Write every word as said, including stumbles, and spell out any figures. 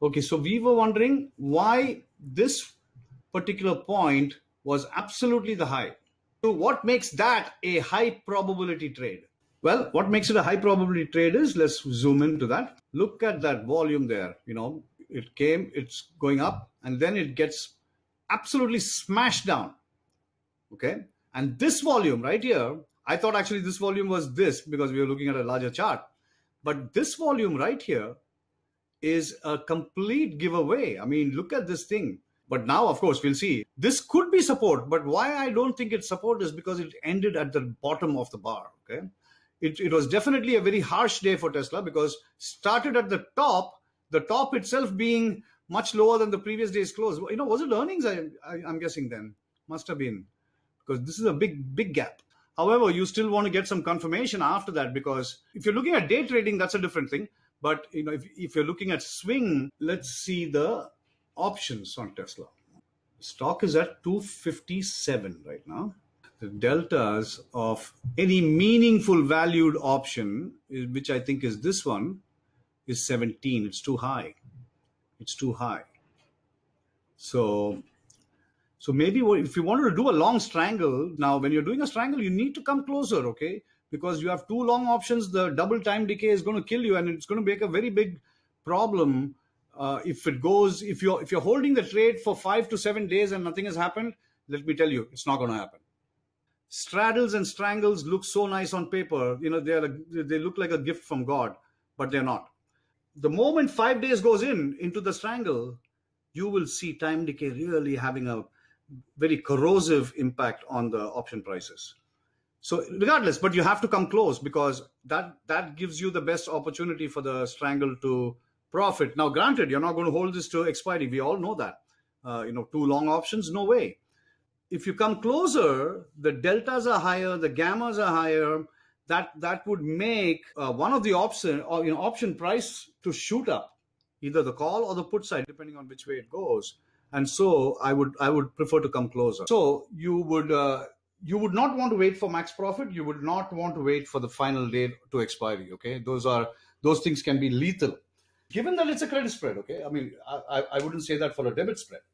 Okay, so we were wondering why this particular point was absolutely the high. So what makes that a high probability trade? Well, what makes it a high probability trade is, let's zoom into that. Look at that volume there. You know, it came, it's going up, and then it gets absolutely smashed down. Okay. And this volume right here, I thought actually this volume was this because we were looking at a larger chart. But this volume right here is a complete giveaway. I mean, look at this thing. But now, of course, we'll see. This could be support, but why I don't think it's support is because it ended at the bottom of the bar, okay? It, it was definitely a very harsh day for Tesla because started at the top, the top itself being much lower than the previous day's close. You know, was it earnings? I, I, I'm guessing then. Must have been. Because this is a big, big gap. However, you still want to get some confirmation after that, because if you're looking at day trading, that's a different thing. But, you know, if, if you're looking at swing, let's see the options on Tesla. Stock is at two fifty-seven right now. The deltas of any meaningful valued option, which I think is this one, is seventeen. It's too high. It's too high. So, so maybe if you wanted to do a long strangle, now when you're doing a strangle, you need to come closer, okay? Because you have two long options, the double time decay is going to kill you, and it's going to make a very big problem uh, if it goes, if you're, if you're holding the trade for five to seven days and nothing has happened, let me tell you, it's not going to happen. Straddles and strangles look so nice on paper. You know, they, are, they look like a gift from God, but they're not. The moment five days goes in, into the strangle, you will see time decay really having a very corrosive impact on the option prices. So regardless, but you have to come close because that, that gives you the best opportunity for the strangle to profit. Now, granted, you're not going to hold this to expiry. We all know that. Uh, you know, two long options, no way. If you come closer, the deltas are higher, the gammas are higher. That, that would make uh, one of the option, or, you know, option price to shoot up, either the call or the put side, depending on which way it goes. And so I would, I would prefer to come closer. So you would... Uh, You would not want to wait for max profit. You would not want to wait for the final day to expiry, okay? Those are, those things can be lethal. Given that it's a credit spread, okay? I mean, I, I wouldn't say that for a debit spread.